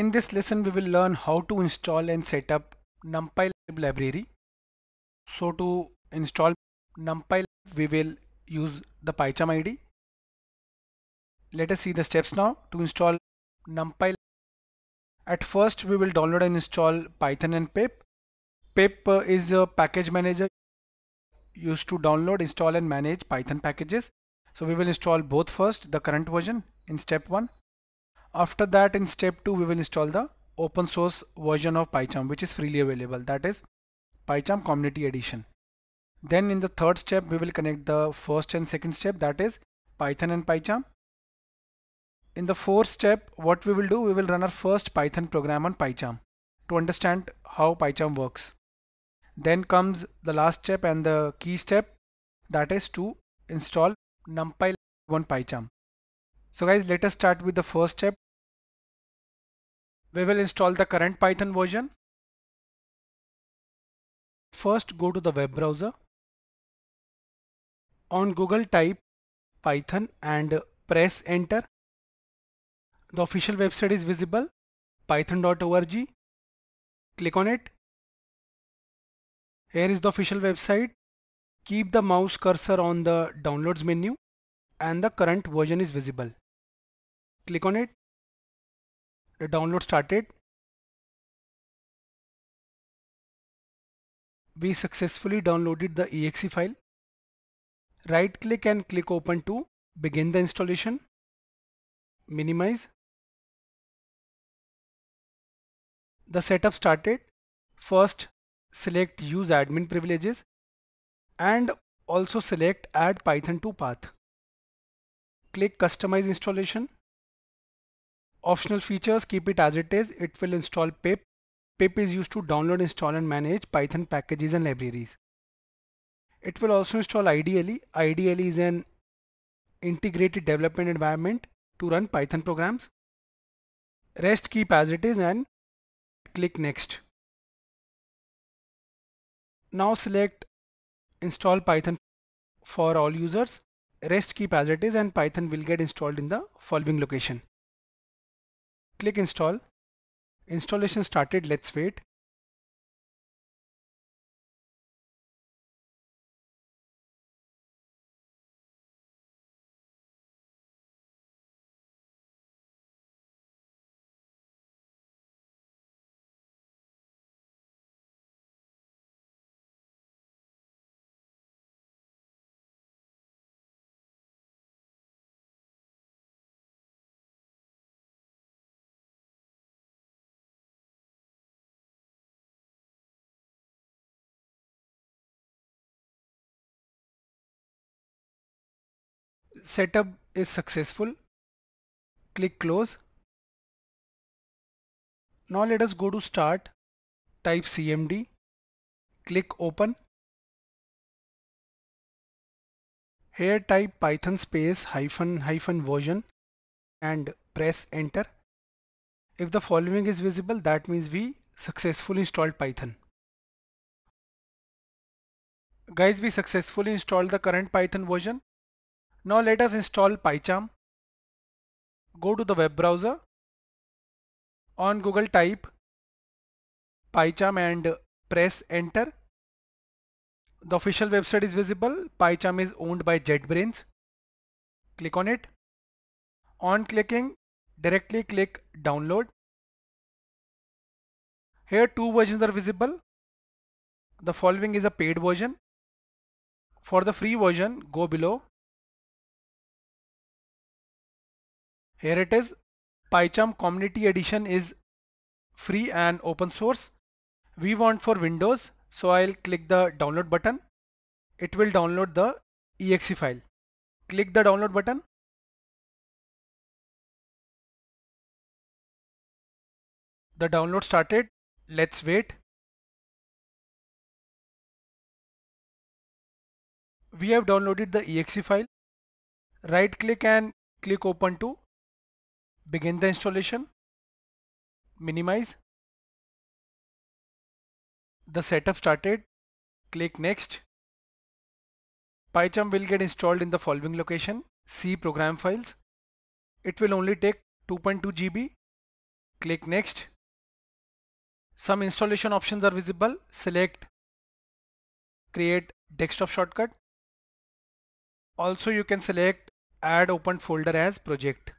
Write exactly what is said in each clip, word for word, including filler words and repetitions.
In this lesson, we will learn how to install and set up NumPy library. So to install NumPy, we will use the PyCharm I D. Let us see the steps now to install NumPy. At first, we will download and install Python and Pip. Pip is a package manager used to download, install and manage Python packages. So we will install both first, the current version in step one. After that, in step two, we will install the open source version of PyCharm, which is freely available, that is PyCharm Community Edition. Then in the third step, we will connect the first and second step, that is Python and PyCharm. In the fourth step, what we will do, we will run our first Python program on PyCharm to understand how PyCharm works. Then comes the last step and the key step, that is to install NumPy on PyCharm. So guys, let us start with the first step. We will install the current Python version. First, go to the web browser. On Google, type Python and press enter. The official website is visible, python dot org. Click on it. Here is the official website. Keep the mouse cursor on the downloads menu and the current version is visible. Click on it. The download started. We successfully downloaded the E X E file. Right click and click open to begin the installation. Minimize. The setup started. First, select use admin privileges and also select add Python to path. Click customize installation. Optional features, keep it as it is. It will install pip. Pip is used to download, install and manage Python packages and libraries. It will also install I D L E. I D L E is an integrated development environment to run Python programs. Rest keep as it is and click next. Now select install Python for all users. Rest keep as it is and Python will get installed in the following location. Click install. Installation started. Let's wait. Setup is successful. Click close. Now let us go to start. Type C M D. Click open. Here type Python space hyphen hyphen version and press enter. If the following is visible, that means we successfully installed Python. Guys, we successfully installed the current Python version. Now let us install PyCharm. Go to the web browser. On Google, type PyCharm and press enter. The official website is visible. PyCharm is owned by JetBrains. Click on it. On clicking, directly click download. Here two versions are visible. The following is a paid version. For the free version, go below. Here it is. PyCharm Community Edition is free and open source. We want for Windows, so I'll click the download button. It will download the E X E file. Click the download button. The download started. Let's wait. We have downloaded the E X E file. Right click and click open to begin the installation. Minimize. The setup started. Click next. PyCharm will get installed in the following location. See program files. It will only take two point two G B. click next. Some installation options are visible. Select create desktop shortcut. Also you can select add open folder as project.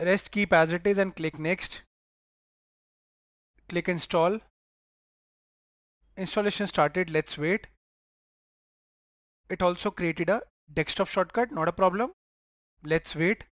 Rest keep as it is and click next. Click install. Installation started, let's wait. It also created a desktop shortcut, not a problem. Let's wait.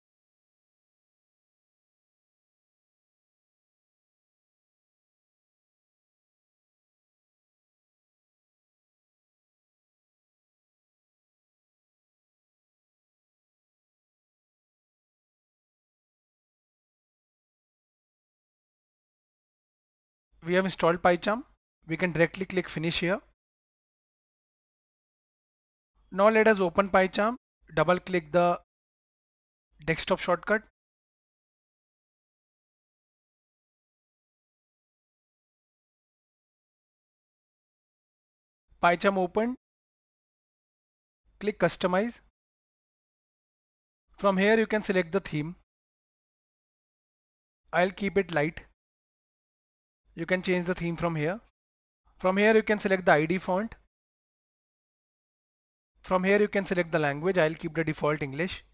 We have installed PyCharm. We can directly click finish here. Now let us open PyCharm. Double click the desktop shortcut. PyCharm opened. Click customize. From here you can select the theme. I'll keep it light. You can change the theme from here. From here you can select the I D font. From here you can select the language. I'll keep the default English.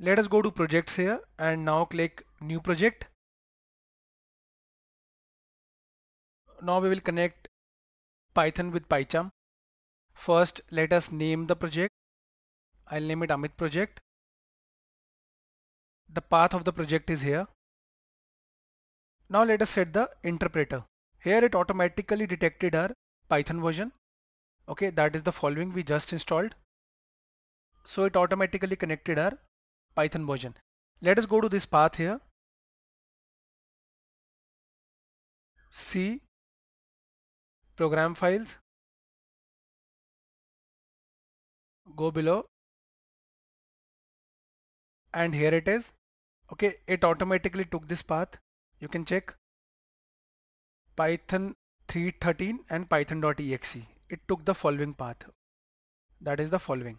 Let us go to projects here and now click new project. Now we will connect Python with PyCharm. First let us name the project. I'll name it Amit project. The path of the project is here. Now let us set the interpreter. Here it automatically detected our Python version. Okay, that is the following we just installed. So it automatically connected our Python version. Let us go to this path here. C, program files. Go below. And here it is. Okay, it automatically took this path. You can check Python three point thirteen and python dot E X E. It took the following path. That is the following.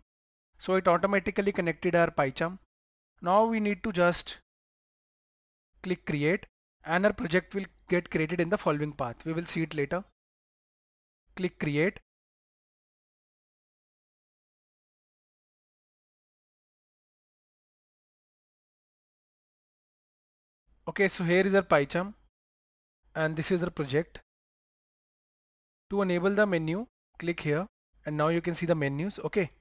So it automatically connected our PyCharm. Now we need to just click create and our project will get created in the following path. We will see it later. Click create. Okay, so here is our PyCharm and this is our project. To enable the menu, click here and now you can see the menus. Okay.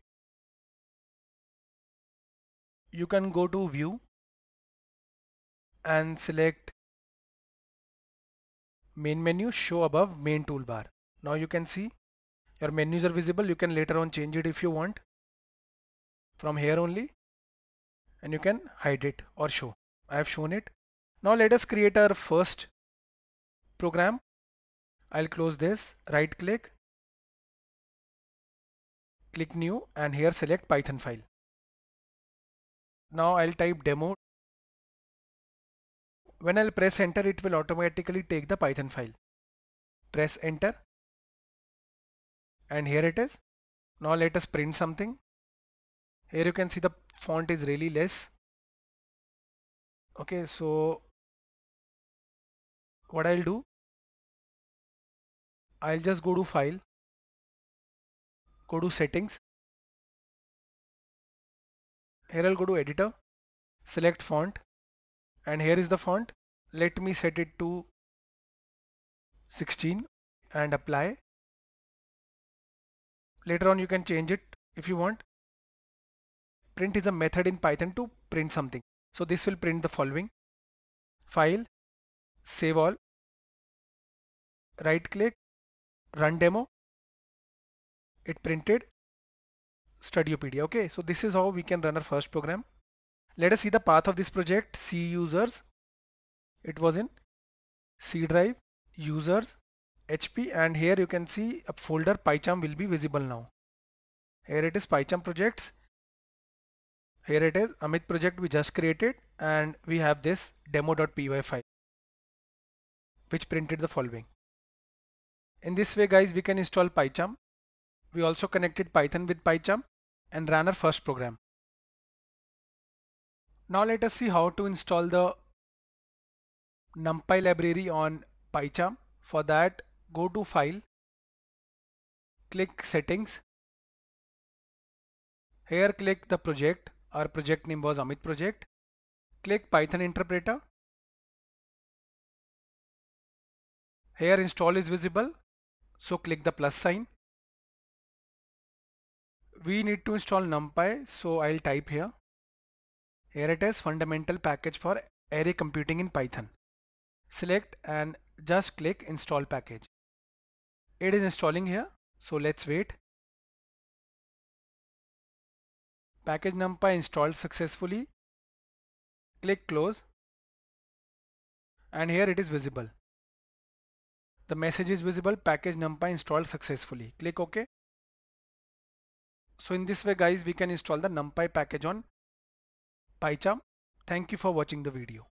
You can go to view and select main menu, show above main toolbar. Now you can see your menus are visible. You can later on change it if you want from here only and you can hide it or show. I have shown it. Now let us create our first program. I'll close this, right click, click new and here select Python file. Now I'll type demo. When I'll press enter, it will automatically take the Python file. Press enter and here it is. Now let us print something. Here you can see the font is really less. Okay, so what I'll do, I'll just go to file, go to settings, here I'll go to editor, select font and here is the font. Let me set it to sixteen and apply. Later on you can change it if you want. Print is a method in Python to print something. So this will print the following. File, save all, right click, run demo. It printed Studiopedia. Okay, so this is how we can run our first program. Let us see the path of this project. C users, it was in C drive, users, H P and here you can see a folder PyCharm will be visible now. Here it is PyCharm projects. Here it is Amit project we just created and we have this demo dot P Y file which printed the following. In this way guys, we can install PyCharm. We also connected Python with PyCharm and ran our first program. Now let us see how to install the NumPy library on PyCharm. For that, go to File, click Settings. Here click the project. Our project name was Amit project. Click Python interpreter. Here install is visible, so click the plus sign. We need to install NumPy, so I'll type here. Here it is, fundamental package for array computing in Python. Select and just click install package. It is installing here, so let's wait. Package NumPy installed successfully. Click close. And here it is visible. The message is visible, package NumPy installed successfully. Click OK. So in this way guys, we can install the NumPy package on PyCharm. Thank you for watching the video.